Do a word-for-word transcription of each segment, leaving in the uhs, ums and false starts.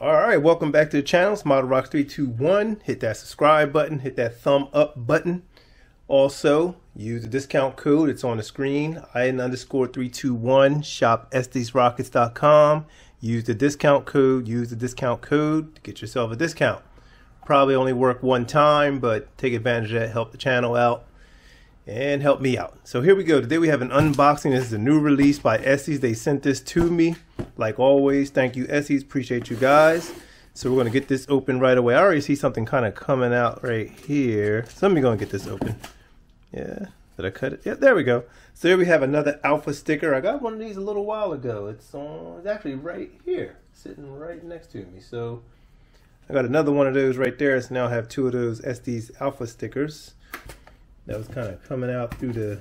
Alright, welcome back to the channel. It's Model Rock three two one. Hit that subscribe button, hit that thumb up button. Also, use the discount code, it's on the screen, I N underscore three two one, shop Estes rockets dot com. Use the discount code, use the discount code to get yourself a discount. Probably only work one time, but take advantage of that, help the channel out, and help me out. So here we go. Today we have an unboxing. This is a new release by Estes. They sent this to me, like always. Thank you, Estes. Appreciate you guys. So we're going to get this open right away. I already see something kind of coming out right here. So let me go and get this open. Yeah. Did I cut it? Yeah, there we go. So here we have another alpha sticker. I got one of these a little while ago. It's on, it's actually right here, sitting right next to me. So I got another one of those right there. So now I have two of those Estes alpha stickers. That was kind of coming out through the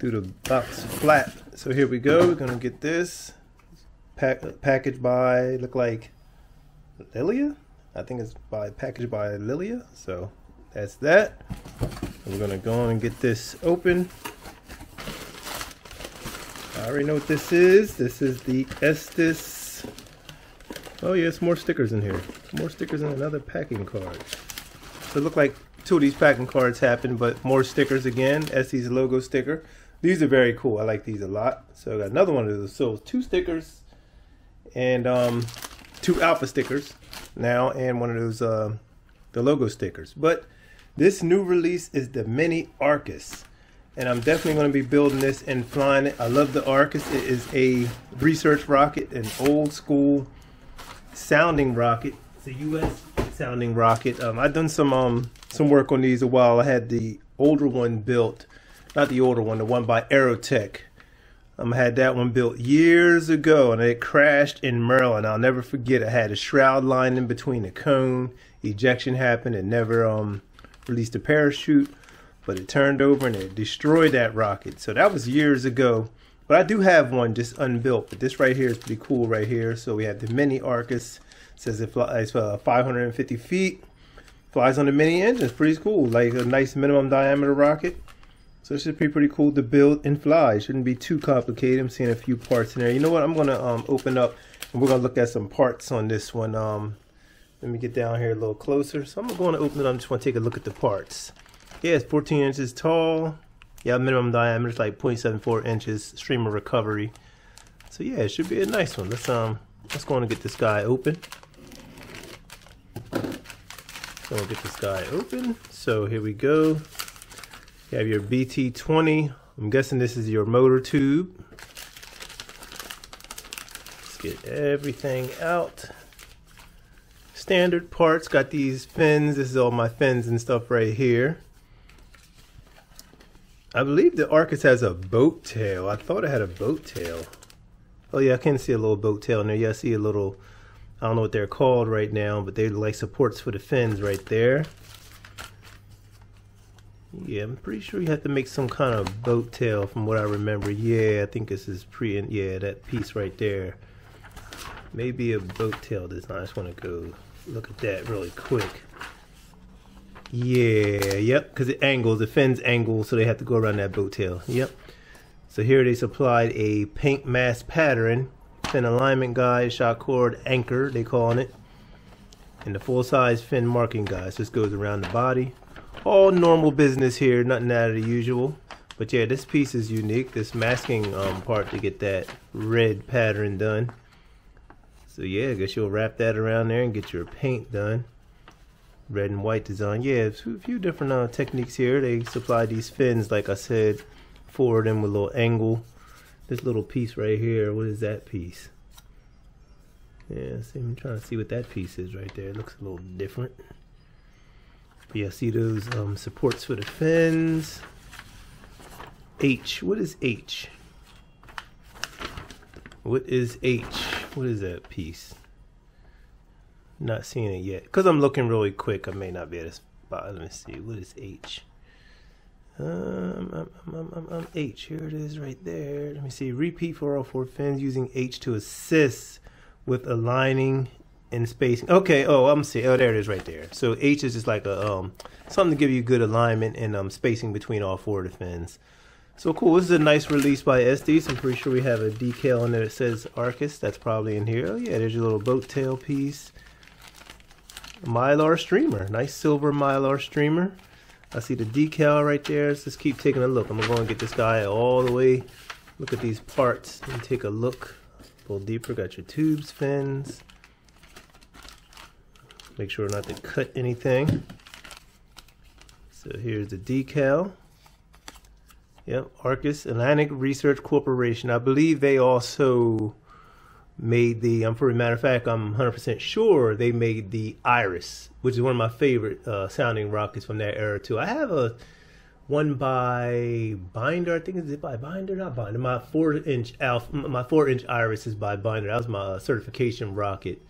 through the box flat. So here we go. We're gonna get this pack, packaged by look like Lilia. I think it's by packaged by Lilia. So that's that. We're gonna go on and get this open. I already know what this is. This is the Estes. Oh yeah, it's more stickers in here. More stickers and another packing card. So it looked like two of these packing cards happen, but more stickers again. Estes logo sticker. These are very cool. I like these a lot. So I got another one of those. So two stickers and um, two alpha stickers now, and one of those uh, the logo stickers. But this new release is the mini Arcus, and I'm definitely going to be building this and flying it. I love the Arcus. It is a research rocket, an old school sounding rocket. It's a U S sounding rocket. Um, I've done some um, some work on these a while. I had the older one built, not the older one, the one by Aerotech. Um, I had that one built years ago, and it crashed in Maryland. I'll never forget. I had a shroud line in between the cone. Ejection happened. It never um, released a parachute, but it turned over and it destroyed that rocket. So that was years ago. But I do have one just unbuilt. But this right here is pretty cool right here. So we have the mini Arcus. Says it flies uh, five hundred fifty feet, flies on the mini engine. It's pretty cool, like a nice minimum diameter rocket. So it should be pretty cool to build and fly. It shouldn't be too complicated. I'm seeing a few parts in there. You know what? I'm gonna um, open up and we're gonna look at some parts on this one. Um, let me get down here a little closer. So I'm going to open it. I'm just gonna take a look at the parts. Yeah, it's fourteen inches tall. Yeah, minimum diameter is like zero point seven four inches. Stream of recovery. So yeah, it should be a nice one. Let's um, let's go on and get this guy open. So we'll get this guy open. So here we go. You have your B T twenty. I'm guessing this is your motor tube. Let's get everything out. Standard parts. Got these fins. This is all my fins and stuff right here. I believe the Arcus has a boat tail. I thought it had a boat tail. Oh yeah, I can see a little boat tail in there. Yeah, I see a little, I don't know what they're called right now, but they're like supports for the fins right there. Yeah, I'm pretty sure you have to make some kind of boat tail from what I remember. Yeah, I think this is pre, yeah, that piece right there. Maybe a boat tail design. I just want to go look at that really quick. Yeah, yep, because it angles, the fins angle, so they have to go around that boat tail. Yep. So here they supplied a paint mask pattern, fin alignment guide, shot cord anchor, they calling it, and the full-size fin marking guide. So this goes around the body. All normal business here, nothing out of the usual. But yeah, this piece is unique, this masking um, part to get that red pattern done. So yeah, I guess you'll wrap that around there and get your paint done. Red and white design. Yeah, a few different uh, techniques here. They supply these fins, like I said, forward them with a little angle. This little piece right here, what is that piece? Yeah, see, I'm trying to see what that piece is right there. It looks a little different. But yeah, see those um, supports for the fins. H, what is H? What is H? What is that piece? Not seeing it yet. Because I'm looking really quick, I may not be at a spot. Let me see, what is H? Um, I'm, I'm, I'm, I'm H. Here it is right there. Let me see. Repeat for all four fins using H to assist with aligning and spacing. Okay. Oh, I'm see. Oh, there it is right there. So H is just like a um something to give you good alignment and um spacing between all four of the fins. So cool, this is a nice release by Estes. I'm pretty sure we have a decal in there that says Arcus. That's probably in here. Oh yeah, there's your little boat tail piece. Mylar streamer, nice silver Mylar streamer. I see the decal right there. Let's just keep taking a look. I'm gonna go and get this guy all the way. Look at these parts and take a look. A little deeper, got your tubes, fins. Make sure not to cut anything. So here's the decal. Yep, Arcus, Atlantic Research Corporation. I believe they also made the, um, for a matter of fact, I'm one hundred percent sure they made the Iris, which is one of my favorite uh, sounding rockets from that era too. I have a one by Binder, I think is it by Binder, not Binder. My four inch Alpha, my four inch Iris is by Binder. That was my uh, certification rocket.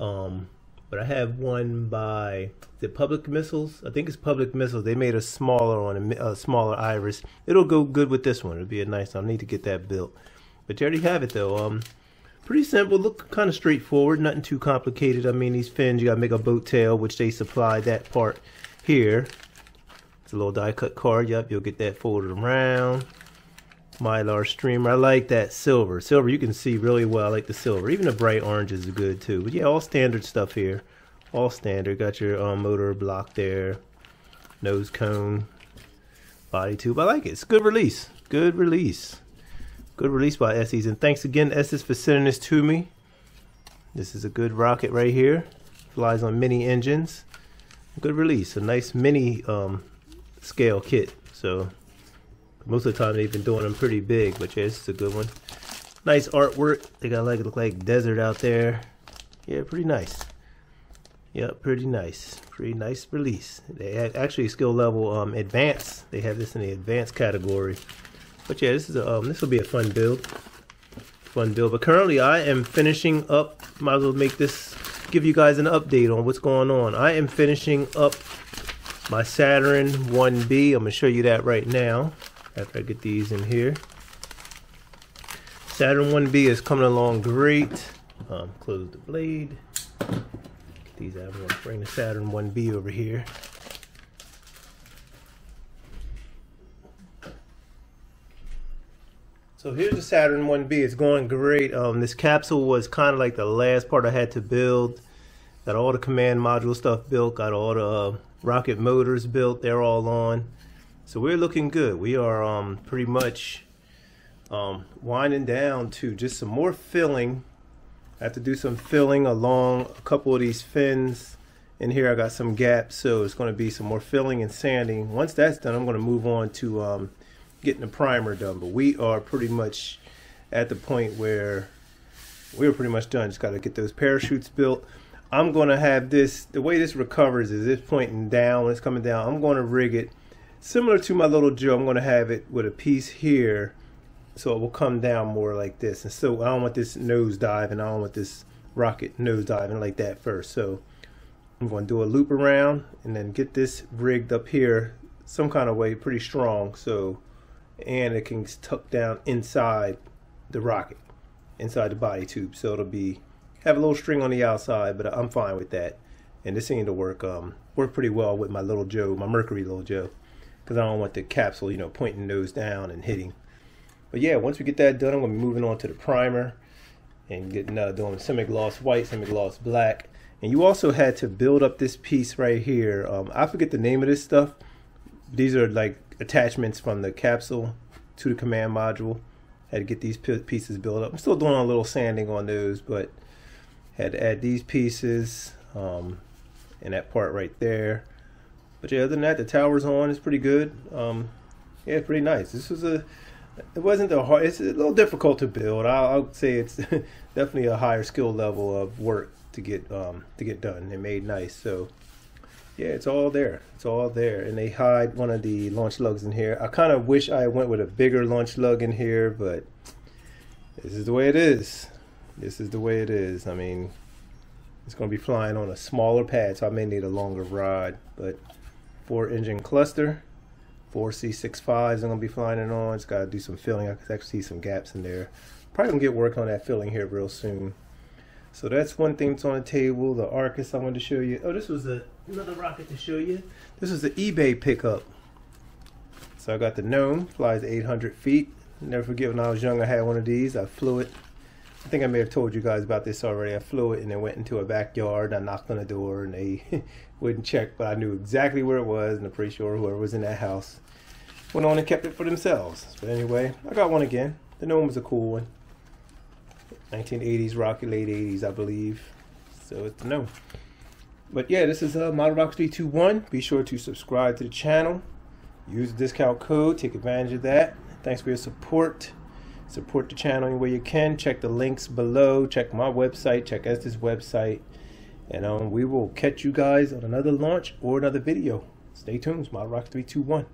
Um, but I have one by the Public Missiles. I think it's Public Missiles. They made a smaller one, a smaller Iris. It'll go good with this one. It'll be a nice one. I need to get that built. But you already have it though. Um, pretty simple. Look kind of straightforward. Nothing too complicated. I mean, these fins, you gotta make a boat tail, which they supply that part here. It's a little die cut card. Yep, you'll get that folded around. Mylar streamer. I like that silver. Silver you can see really well. I like the silver. Even the bright orange is good too. But yeah, all standard stuff here. All standard. Got your um, motor block there. Nose cone. Body tube. I like it. It's a good release. Good release. Good release by Estes. And thanks again, Estes, for sending this to me. This is a good rocket right here. Flies on mini engines. Good release. A nice mini um, scale kit. So most of the time they've been doing them pretty big, but yeah, this is a good one. Nice artwork. They got like, look like desert out there. Yeah, pretty nice. Yeah, pretty nice. Pretty nice release. They have actually skill level um, advanced. They have this in the advanced category. But yeah, this is a um, this will be a fun build. Fun build. But currently I am finishing up. Might as well make this, give you guys an update on what's going on. I am finishing up my Saturn one B. I'm gonna show you that right now. After I get these in here, Saturn one B is coming along great. Um, close the blade. Get these out. I'm going to bring the Saturn one B over here. So here's the Saturn one B. It's going great. Um, this capsule was kind of like the last part I had to build. Got all the command module stuff built. Got all the uh, rocket motors built. They're all on. So we're looking good. We are um, pretty much um, winding down to just some more filling. I have to do some filling along a couple of these fins. In here I got some gaps, so it's going to be some more filling and sanding. Once that's done, I'm going to move on to um, getting the primer done. But we are pretty much at the point where we're pretty much done. Just got to get those parachutes built. I'm going to have this, the way this recovers is it's pointing down. When it's coming down, I'm going to rig it similar to my little drill. I'm going to have it with a piece here so it will come down more like this. And so I don't want this nose dive, and I don't want this rocket nose diving like that first. So I'm going to do a loop around and then get this rigged up here some kind of way, pretty strong, so, and it can tuck down inside the rocket, inside the body tube. So it'll be, have a little string on the outside, but I'm fine with that. And this seemed to work um work pretty well with my little Joe, my Mercury little Joe. Because I don't want the capsule, you know, pointing nose down and hitting. But yeah, once we get that done, I'm going to be moving on to the primer and getting uh, doing semi-gloss white, semi-gloss black. And you also had to build up this piece right here. Um, I forget the name of this stuff. These are like attachments from the capsule to the command module. Had to get these pieces built up. I'm still doing a little sanding on those, but had to add these pieces um, and that part right there. But yeah, other than that, the tower's on. It's pretty good. Um, yeah, pretty nice. This was a, it wasn't the hard, it's a little difficult to build. I'll, I'll say it's definitely a higher skill level of work to get um, to get done and made nice. So yeah, it's all there. It's all there. And they hide one of the launch lugs in here. I kind of wish I went with a bigger launch lug in here, but this is the way it is. This is the way it is. I mean, it's going to be flying on a smaller pad, so I may need a longer rod, but four engine cluster, four C sixty-fives I'm going to be flying it on. It's got to do some filling. I can actually see some gaps in there. Probably going to get work on that filling here real soon. So that's one thing that's on the table. The Arcus I wanted to show you. Oh, this was a, another rocket to show you. This was the eBay pickup. So I got the Gnome, flies eight hundred feet. Never forget when I was young, I had one of these. I flew it. I think I may have told you guys about this already. I flew it and it went into a backyard. I knocked on the door and they wouldn't check, but I knew exactly where it was, and I'm pretty sure whoever was in that house went on and kept it for themselves. But anyway, I got one again. The Gnome was a cool one. nineteen eighties rocket, late eighties, I believe. So it's the Gnome. But yeah, this is uh, Model Rocket three two one. Be sure to subscribe to the channel. Use the discount code. Take advantage of that. Thanks for your support. Support the channel any way you can. Check the links below. Check my website. Check Estes' website. And um, we will catch you guys on another launch or another video. Stay tuned. Model Rocket three two one.